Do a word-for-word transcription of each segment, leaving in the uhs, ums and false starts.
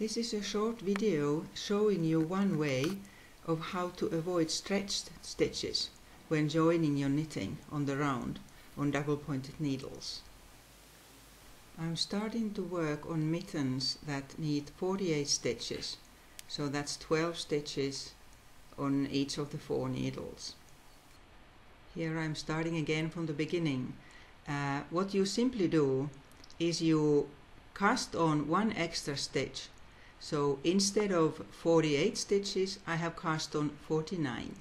This is a short video showing you one way of how to avoid stretched stitches when joining your knitting on the round on double pointed needles. I'm starting to work on mittens that need forty-eight stitches, so that's twelve stitches on each of the four needles. Here I'm starting again from the beginning. Uh, what you simply do is you cast on one extra stitch. So instead of forty-eight stitches, I have cast on forty-nine.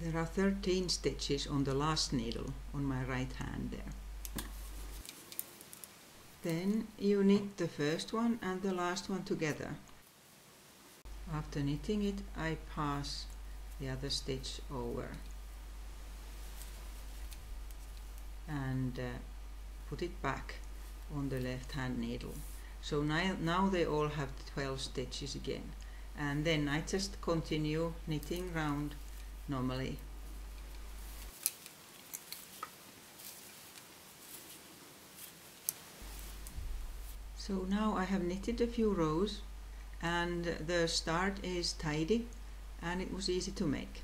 There are thirteen stitches on the last needle on my right hand there. Then you knit the first one and the last one together. After knitting it, I pass the other stitch over and uh, put it back on the left hand needle. So now, now they all have twelve stitches again, and then I just continue knitting round normally. So now I have knitted a few rows, and the start is tidy and it was easy to make.